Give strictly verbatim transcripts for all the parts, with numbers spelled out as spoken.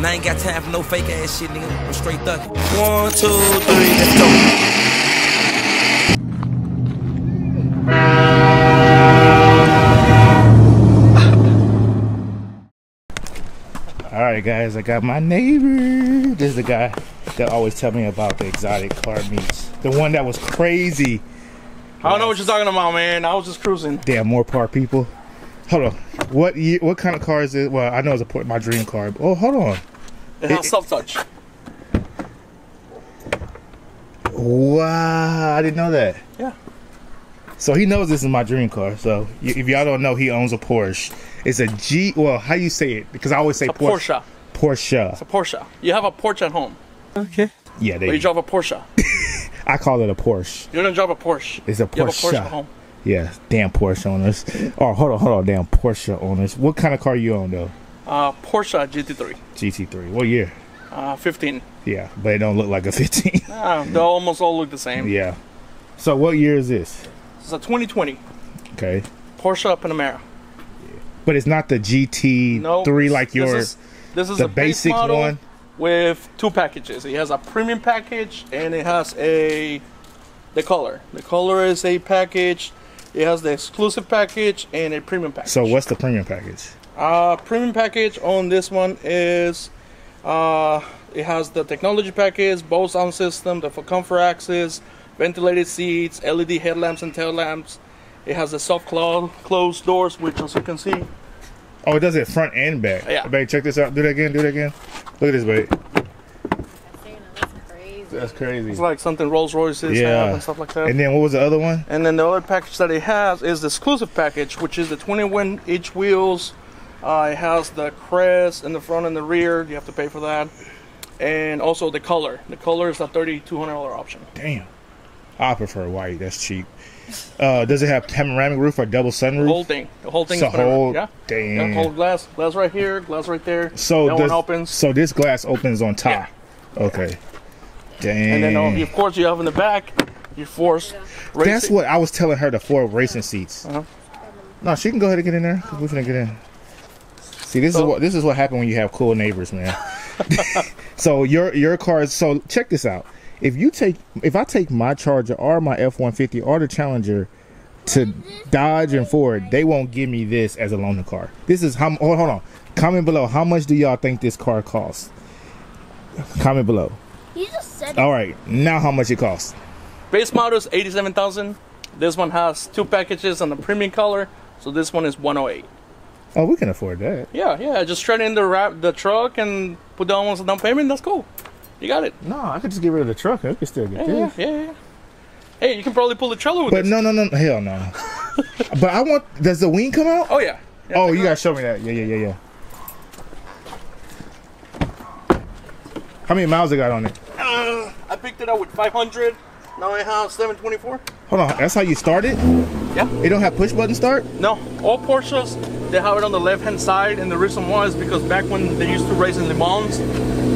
And I ain't got time for no fake ass shit, nigga. I'm straight thugging. One, two, three, let's go. Alright guys, I got my neighbor. This is the guy that always tell me about the exotic car meets. The one that was crazy. I don't know what you're talking about, man. I was just cruising. Damn, more par people. Hold on. What year, what kind of car is it? Well, I know it's a, my dream car. But, oh, hold on. It has self-touch. Wow, I didn't know that. Yeah. So he knows this is my dream car. So if y'all don't know, he owns a Porsche. It's a G. Well, how do you say it? Because I always say Porsche. Porsche. Porsche. It's a Porsche. You have a Porsche at home. Okay. Yeah, they. Or you drive a Porsche. I call it a Porsche. You don't drive a Porsche. It's a Porsche. You have a Porsche at home. Yeah, damn Porsche owners. Oh, hold on, hold on, damn Porsche owners. What kind of car you own though? Uh, Porsche G T three. G T three. What year? Uh, fifteen. Yeah, but it don't look like a fifteen. Nah, they almost all look the same. Yeah. So what year is this? It's a twenty twenty. Okay. Porsche Panamera. But it's not the G T three nope, like yours. This is, this is the a basic base model one with two packages. It has a premium package and it has a the color. The color is a package. It has the exclusive package and a premium package. So what's the premium package? Uh, premium package on this one is uh, it has the technology package, Bose sound system, the full comfort access, ventilated seats, L E D headlamps and tail lamps. It has the soft closed doors, which as you can see. Oh, it does it front and back. Yeah. Babe, check this out. Do that again. Do that again. Look at this, babe. That's crazy. That's crazy. It's like something Rolls Royces yeah. have and stuff like that. And then what was the other one? And then the other package that it has is the exclusive package, which is the twenty-one inch wheels. Uh, it has the crest in the front and the rear. You have to pay for that. And also the color. The color is a thirty-two hundred dollar option. Damn. I prefer white. That's cheap. Uh, does it have panoramic roof or double sunroof? The whole thing. The whole thing so is panoramic. Whole, yeah. Damn. Whole glass. Glass right here. Glass right there. So that does, one opens. So this glass opens on top. Yeah. Okay. Damn. And then of course you have in the back your Force. Yeah. That's seat. What I was telling her. The Ford racing seats. Uh-huh. No, she can go ahead and get in there. We're gonna get in. See, this so, is what this is what happened when you have cool neighbors, man. So your your car is. So check this out. If you take, if I take my Charger or my F one fifty or the Challenger to Dodge and Ford, they won't give me this as a loaner car. This is how. Hold on, comment below. How much do y'all think this car costs? Comment below. You just said. All right, now how much it costs? Base model is eighty-seven thousand. This one has two packages on the premium color, so this one is one hundred eight. Oh, we can afford that. Yeah, yeah. Just trade in the wrap, the truck, and put down one down payment. That's cool. You got it. No, I could just get rid of the truck. I could still get yeah, this. Yeah, yeah. Hey, you can probably pull the trailer with it. But this. no, no, no, hell no. But I want. Does the wing come out? Oh yeah. yeah oh, you gotta show me that. Yeah, yeah, yeah, yeah. How many miles I got on it? Uh, I picked it up with five hundred. Now I have seven twenty-four. Hold on. That's how you start it? Yeah. It don't have push button start? No. All Porsches, they have it on the left hand side, and the reason why is because back when they used to race in Le Mans.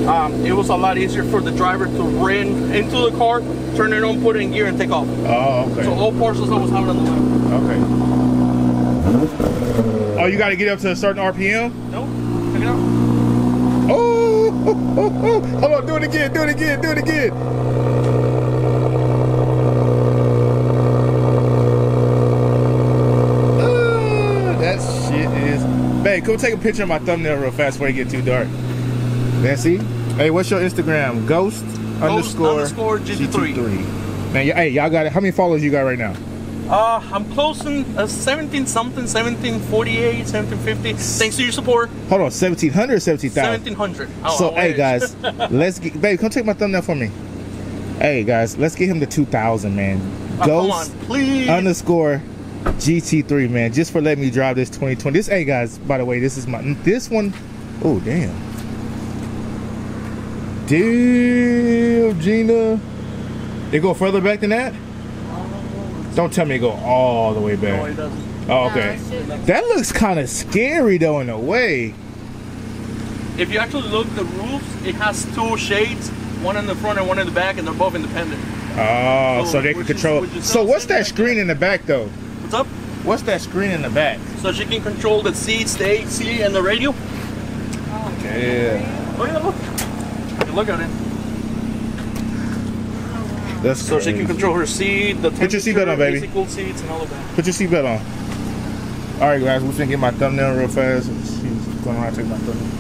Um, it was a lot easier for the driver to run into the car, turn it on, put it in gear, and take off. Oh, okay. So all Porsches always have it on the left. Okay. Oh, you got to get up to a certain R P M? No. Check it out. Oh, oh, oh, oh. Hold on. Do it again. Do it again. Do it again. Uh, that shit is... Babe, go take a picture of my thumbnail real fast before it gets too dark. Nancy, hey, what's your Instagram? Ghost, Ghost underscore, underscore G T three. G T three. Man, hey, y'all got it. How many followers you got right now? Uh, I'm closing uh, seventeen something, seventeen forty-eight, seventeen fifty. Thanks to your support. Hold on, seventeen hundred or seventeen thousand? seventeen hundred. Oh, so, hey, guys, let's get, babe, come take my thumbnail for me. Hey, guys, let's get him to two thousand, man. Uh, Ghost come on, please. Underscore G T three, man, just for letting me drive this twenty twenty. This, hey, guys, by the way, this is my, this one, oh, damn. Damn, Gina. They go further back than that? Don't tell me it go all the way back. No, it doesn't. Oh, okay. No, that looks kind of scary, though, in a way. If you actually look at the roofs, it has two shades, one in the front and one in the back, and they're both independent. Oh, so, so they can control. Is, so what's that screen in the back, though? What's up? What's that screen in the back? So she can control the seats, the A C, and the radio. Oh, yeah. Look at the look. Look at it. That's so crazy. She can control her seat, the temperature, put your seatbelt on, baby. Cool seats and all of that. Put your seatbelt on. All right, guys, we're finna get my thumbnail real fast. She's going around to take my thumbnail.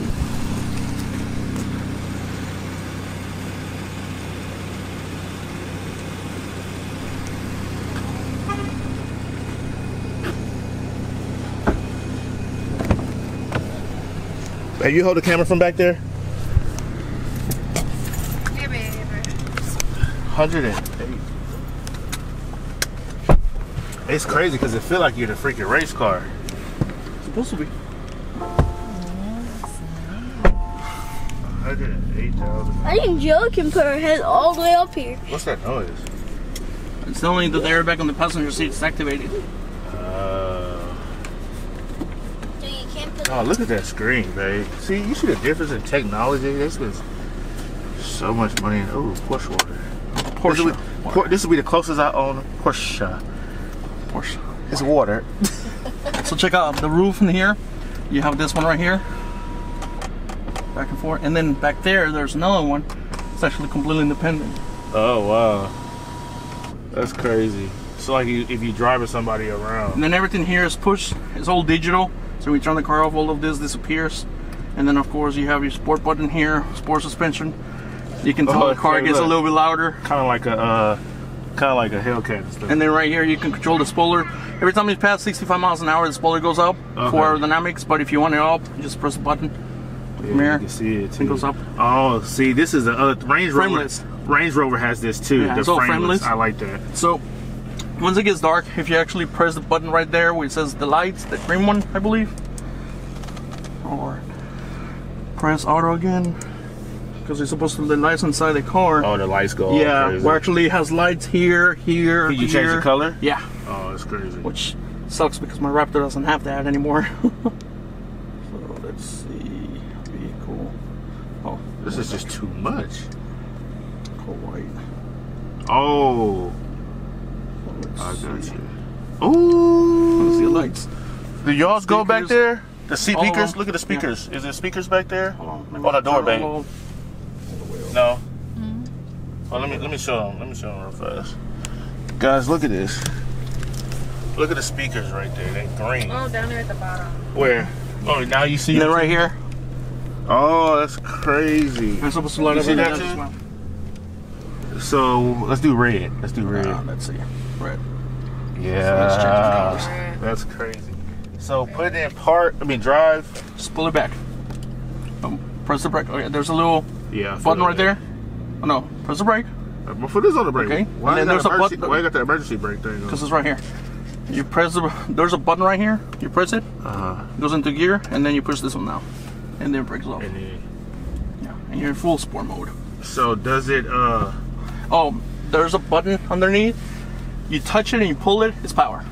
Hey, you hold the camera from back there? Here, baby. one oh eight. It's crazy because it feels like you're the freaking race car. It's supposed to be. one hundred eight thousand. I think Joe can put her head all the way up here. What's that noise? It's only the airbag on the passenger seat is activated. Oh, look at that screen, babe. See, you see the difference in technology? They spend so much money in, oh, Porsche water. Porsche this, be, water. Por, this will be the closest I own Porsche. Porsche. It's water. So check out the roof in here. You have this one right here. Back and forth. And then back there, there's another one. It's actually completely independent. Oh, wow. That's crazy. So like you, if you're driving somebody around. And then everything here is push. It's all digital. So we turn the car off, all of this disappears. And then of course you have your sport button here, sport suspension. You can tell oh, the car gets look. a little bit louder. Kind of like a uh, kind of like a Hellcat and stuff. And then right here you can control the spoiler. Every time you pass sixty-five miles an hour, the spoiler goes up okay. for aerodynamics, but if you want it up, you just press the button. Yeah, mirror, you can see it, too. It goes up. Oh, see, this is the other Range Rover. Range Rover has this too. Yeah, the frameless. frameless. I like that. So once it gets dark, if you actually press the button right there where it says the lights, the green one, I believe, or press auto again, because it's supposed to the lights inside the car. Oh, the lights go. Yeah, crazy. Where actually has lights here, here, Can you here. change the color? Yeah. Oh, that's crazy. Which sucks because my Raptor doesn't have that anymore. So let's see, vehicle. Oh, this is just too much. Cool white. Oh. I got you. Ooh! Let's see the lights. Do y'all go back there? The speakers? Look at the speakers. Yeah. Is there speakers back there? Hold on. On the door, babe. No. Mm-hmm. Well, let me let me show them. Let me show them real fast. Guys, look at this. Look at the speakers right there. They're green. Oh, down there at the bottom. Where? Oh, now you see them right here. Oh, that's crazy. I'm supposed to light up. You see that too? So let's do red. Let's do red. Uh, let's see. Red. Yeah, so right. That's crazy. So put it in park, I mean drive. Just pull it back. Um, press the brake. Okay, there's a little yeah, button right there. Oh no, press the brake. My foot is on the brake. Okay. Why and then there's a button. Why you got the emergency brake thing? Because it's right here. You press the. There's a button right here. You press it. Uh-huh. It goes into gear, and then you push this one now, and then it brakes off. And then, yeah, and you're in full sport mode. So does it? Uh. Oh, there's a button underneath. You touch it and you pull it, it's power.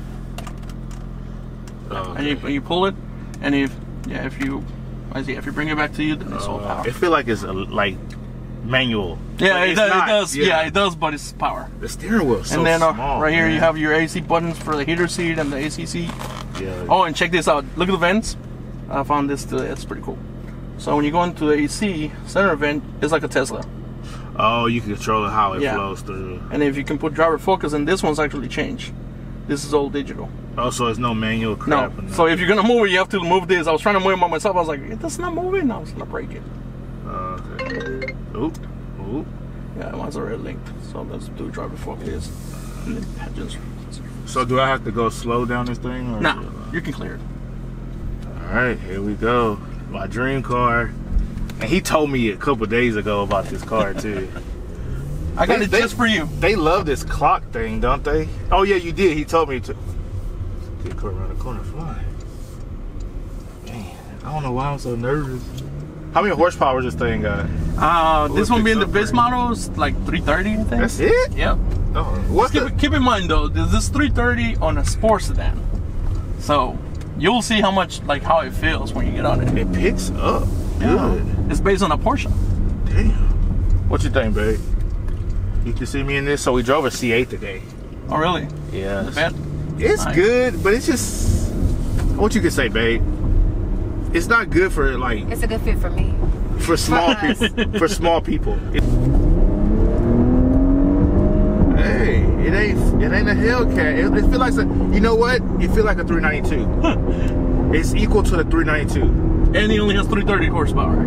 Oh, okay. And you, you pull it, and if yeah, if you, I see, if you bring it back to you, then it's uh, all power. It feel like it's a, like manual. Yeah, like it, does, not, it does. Yeah. yeah, it does, but it's power. The steering wheel. So and then small, uh, right man. here you have your A C buttons for the heater seat and the A C seat. Yeah. Oh, and check this out. Look at the vents. I found this today. It's pretty cool. So when you go into the A C center vent, it's like a Tesla. Oh, you can control how it yeah. flows through. And if you can put driver focus, and this one's actually changed. This is all digital. Oh, so it's no manual crap. No. So if you're gonna move it, you have to move this. I was trying to move it by myself. I was like, it does not move it. I was gonna break it. Okay. Oop. Oop. Yeah, mine's already linked. So let's do driver focus. And then just... So do I have to go slow down this thing? Or nah, you can clear it. All right, here we go. My dream car. And he told me a couple days ago about this car too. I got they, it they, just for you. They love this clock thing, don't they? Oh yeah, you did. He told me to. Get caught around the corner, fly. Man, I don't know why I'm so nervous. How many horsepower is this thing got? Uh, this one being the base models, like three thirty, I think. That's it? Yep. Oh, what keep, it, keep in mind though, this is three thirty on a sports sedan. So you'll see how much, like how it feels when you get on it. It picks up. Good. It's based on a Porsche. Damn. What you think, babe? You can see me in this. So we drove a C eight today. Oh, really? Yeah. Is it bad? It's nice. Good, but it's just what you could say, babe. It's not good for like. It's a good fit for me. For small for people. For small people. It hey, it ain't it ain't a Hellcat. It, it feels like a, you know what? It feels like a three ninety-two. It's equal to the three ninety-two. And it only has three thirty horsepower.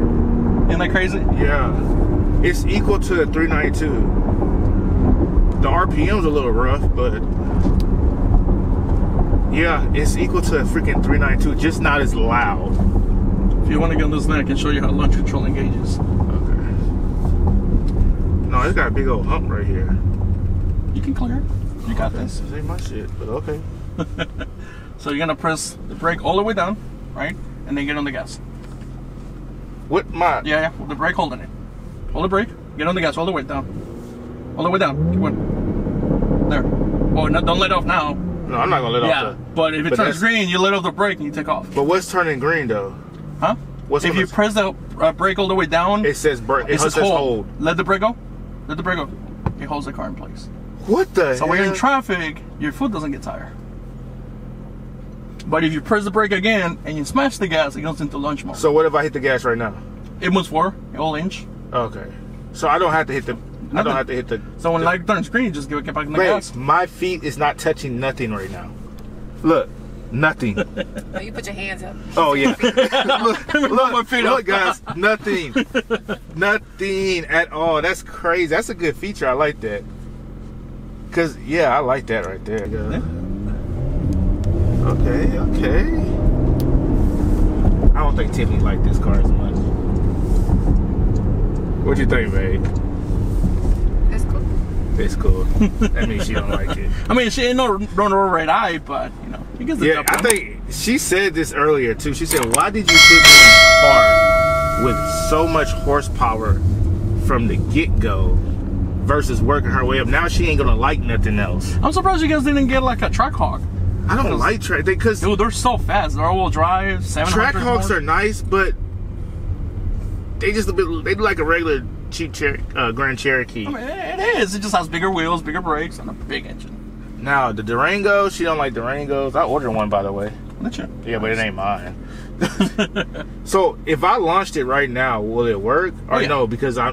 Isn't that crazy? Yeah. It's equal to the three ninety-two. The R P M's a little rough, but yeah, it's equal to a freaking three ninety-two, just not as loud. If you want to get on this neck, I can show you how launch control engages. Okay. No, it's got a big old hump right here. You can clear it. You got okay. this. This ain't my shit, but okay. So you're going to press the brake all the way down, right? And then get on the gas. With my... Yeah, yeah, with the brake holding it. Hold the brake, get on the gas all the way down. All the way down. Keep going. There. Oh, no, don't let off now. No, I'm not gonna let yeah, off the. Yeah, but if it but turns green, you let off the brake and you take off. But what's turning green though? Huh? What's if you press the uh, brake all the way down? It says brake. It, it says hold. hold. Let the brake go. Let the brake go. It holds the car in place. What the? So hell? When you're in traffic, your foot doesn't get tired. But if you press the brake again and you smash the gas, it goes into launch mode. So what if I hit the gas right now? It moves forward, a whole inch. Okay. So I don't have to hit the. Nothing. I don't have to hit the. So when the, light turns green, just give it get back in the wait, gas. My feet is not touching nothing right now. Look, nothing. No, you put your hands up. Oh yeah. look, look, my feet look, guys, nothing, nothing at all. That's crazy. That's a good feature. I like that. Cause yeah, I like that right there. Yeah. Okay, okay. I don't think Tiffany liked this car as much. What you think, babe? It's cool. That means she don't like it. I mean, she ain't no run over right eye, but you know, it gets a yeah, I think she said this earlier too. She said, "Why did you put this car with so much horsepower from the get-go versus working her way up? Now she ain't gonna like nothing else." I'm surprised you guys didn't get like a Trackhawk. I don't like Track. They cause dude, they're so fast. They're all-wheel drive. Trackhawks are nice, but they just a bit. They like a regular. Cheap Cher uh, Grand Cherokee. I mean, it is. It just has bigger wheels, bigger brakes, and a big engine. Now the Durango, she don't like Durangos. I ordered one, by the way. Did you? Yeah, but it ain't mine. So if I launched it right now, will it work? Or oh, yeah. no? Because I,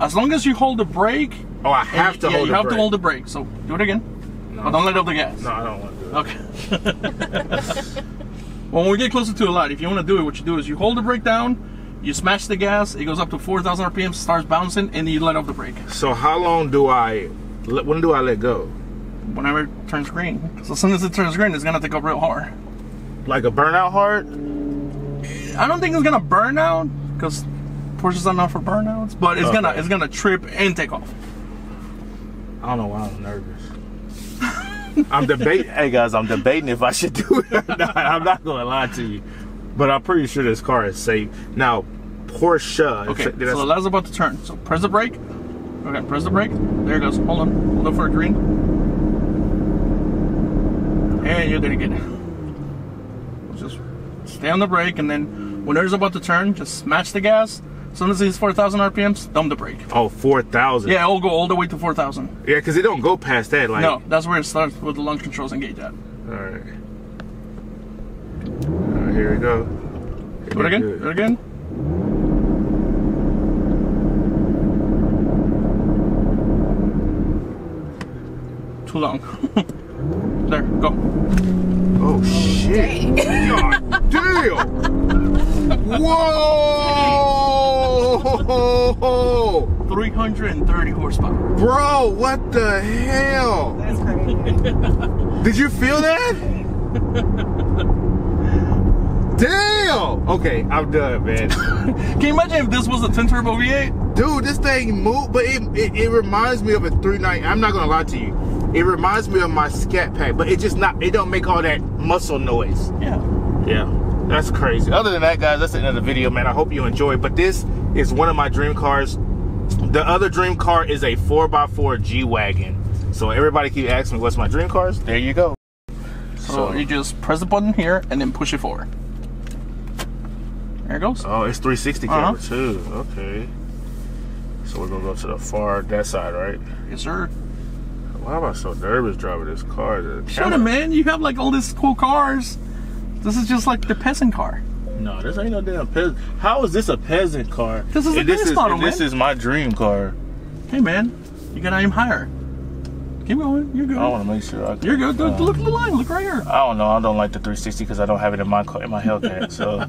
as long as you hold the brake. Oh, I have to you, hold. Yeah, you the have brake. to hold the brake. So do it again. No, but don't let off the gas. No, I don't want to do it. Okay. Well, when we get closer to the light, if you want to do it, what you do is you hold the brake down. You smash the gas, it goes up to four thousand R P M, starts bouncing, and then you let off the brake. So how long do I, when do I let go? Whenever it turns green. So as soon as it turns green, it's going to take up real hard. Like a burnout hard? I don't think it's going to burn out, because Porsches are not for burnouts, but it's okay. gonna it's gonna trip and take off. I don't know why I'm nervous. I'm debating, hey guys, I'm debating if I should do it or not. I'm not going to lie to you. But I'm pretty sure this car is safe. Now, Porsche. Okay, so the light's about to turn. So press the brake. Okay, press the brake. There it goes. Hold on. Hold on for a green. And you're going to get it. Just stay on the brake. And then when it's about to turn, just smash the gas. As soon as it's four thousand R P Ms, dump the brake. Oh, four thousand. Yeah, it'll go all the way to four thousand. Yeah, because it don't go past that. Like no, that's where it starts with the launch controls engaged at. All right. Here we go. Here do it again. Do it. do it again. Too long. There, go. Oh shit! God damn! Whoa! three hundred thirty horsepower. Bro, what the hell? That's crazy. Did you feel that? Damn! Okay, I'm done, man. Can you imagine if this was a ten turbo V eight? Dude, this thing moved, but it, it, it reminds me of a three ninety. I'm not gonna lie to you. It reminds me of my Scat Pack, but it just not, it don't make all that muscle noise. Yeah. Yeah, that's crazy. Other than that, guys, that's another video, man. I hope you enjoyed, but this is one of my dream cars. The other dream car is a four by four G-Wagon. So everybody keep asking me, what's my dream cars? There you go. So, so you just press the button here and then push it forward. There it goes. Oh, it's three sixty camera uh-huh. too. Okay. So we're gonna go to the far that side, right? Yes, sir. Why am I so nervous driving this car? Shut up, man. You have like all these cool cars. This is just like the peasant car. No, this ain't no damn peasant. How is this a peasant car? This is a this is, model, man. This is my dream car. Hey, man, you gotta aim higher. Keep going. You're good. I want to make sure. I can, You're good. Um, look at the line. Look right here. I don't know. I don't like the three sixty because I don't have it in my in my Hellcat. So.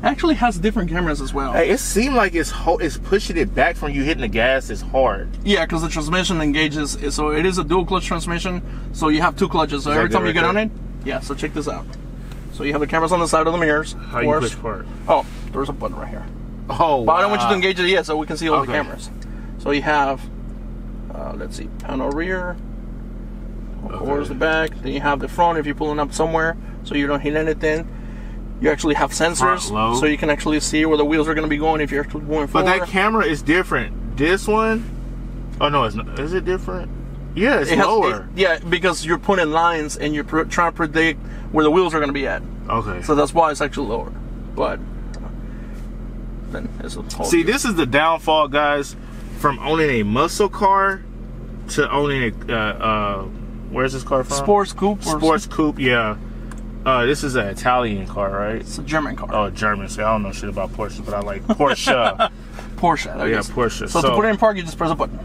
Actually has different cameras as well. Hey, it seemed like it's ho it's pushing it back from you hitting the gas. It's hard. Yeah, because the transmission engages. So it is a dual clutch transmission. So you have two clutches. So every time you get on it, yeah. So check this out. So you have the cameras on the side of the mirrors. How you push forward? Oh, there's a button right here. Oh. But wow. I don't want you to engage it yet, so we can see all okay. the cameras. So you have, uh, let's see, panel rear. Of course, okay. the back. Then you have the front if you're pulling up somewhere, so you don't hit anything. You actually have sensors, so you can actually see where the wheels are going to be going if you're actually going forward. But that camera is different. This one, oh no, it's not. Is it different? Yeah, it's it has, lower. It, yeah, because you're putting lines and you're pr trying to predict where the wheels are going to be at. Okay. So that's why it's actually lower. But then it's a whole see, deal. This is the downfall, guys, from owning a muscle car to owning a. Uh, uh, where's this car from? Sports coupe. Or Sports coupe. Yeah. Uh, this is an Italian car, right? It's a German car. Oh, German. So I don't know shit about Porsche, but I like Porsche. Porsche. Oh, yeah, Porsche. So, so to put it in park, you just press a button,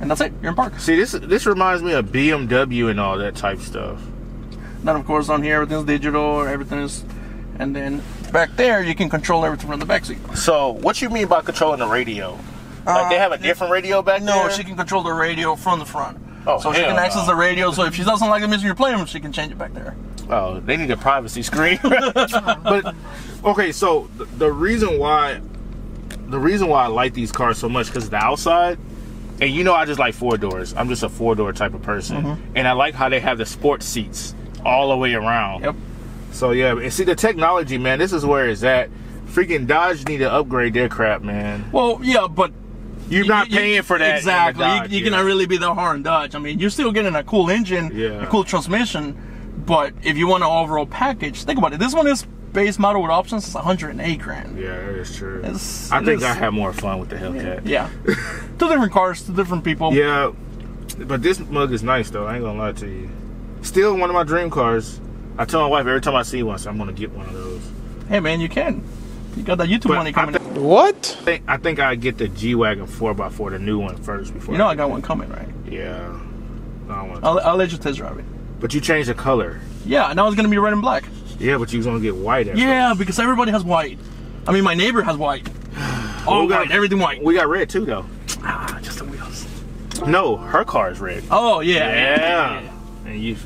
and that's it. You're in park. See, this this reminds me of B M W and all that type stuff. Then, of course, on here everything's digital. Everything is, and then back there you can control everything from the back seat. So what you mean by controlling the radio? Uh, like they have a different radio back no, there? No, she can control the radio from the front. Oh, so she can access no. the radio. So if she doesn't like the music you're playing, she can change it back there. Oh, they need a privacy screen. But okay, so the, the reason why the reason why I like these cars so much because the outside, and you know I just like four doors. I'm just a four door type of person, mm-hmm. and I like how they have the sports seats all the way around. Yep. So yeah, and see the technology, man. This is where it's at. Freaking Dodge need to upgrade their crap, man. Well, yeah, but you're not you, paying you, for that exactly. Dodge, you you yeah. cannot really be that hard on Dodge. I mean, you're still getting a cool engine, yeah. a cool transmission. But if you want an overall package, think about it. This one is base model with options. It's one hundred eight grand. Yeah, that is true. It's, I think is, I had more fun with the Hellcat. Yeah. yeah. Two different cars, two different people. Yeah. But this mug is nice, though. I ain't going to lie to you. Still one of my dream cars. I tell my wife every time I see one, so I'm going to get one of those. Hey, man, you can. You got that YouTube but money coming in. What? I think, I think I get the G-Wagon four by four, the new one, first. Before. You know I, I got one coming, right? Yeah. No, I want I'll, I'll let you test drive it. But you changed the color. Yeah, now it's gonna be red and black. Yeah, but you was gonna get white. Yeah, first. Because everybody has white. I mean, my neighbor has white. All well, white, got, everything white. We got red too, though. Ah, just the wheels. No, her car is red. Oh yeah. Yeah. yeah. And you,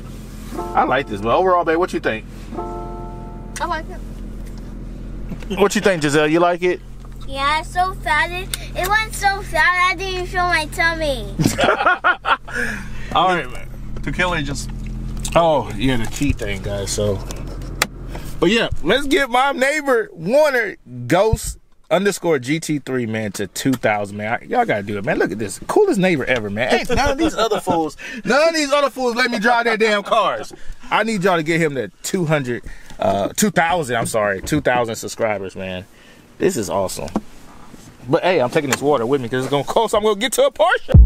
I like this. But overall, babe, what you think? I like it. What you think, Giselle? You like it? Yeah, it's so fat. It, it went so fat. I didn't feel my tummy. All right, man. To kill it, just. Oh, yeah, the key thing, guys, so. But yeah, let's give my neighbor, Warner, Ghost underscore G T three, man, to two thousand, man. Y'all got to do it, man. Look at this. Coolest neighbor ever, man. Ain't none of these other fools, none of these other fools let me drive their damn cars. I need y'all to get him to two hundred, uh, two thousand, I'm sorry, two thousand subscribers, man. This is awesome. But, hey, I'm taking this water with me because it's going to cost. I'm going to get to a Porsche.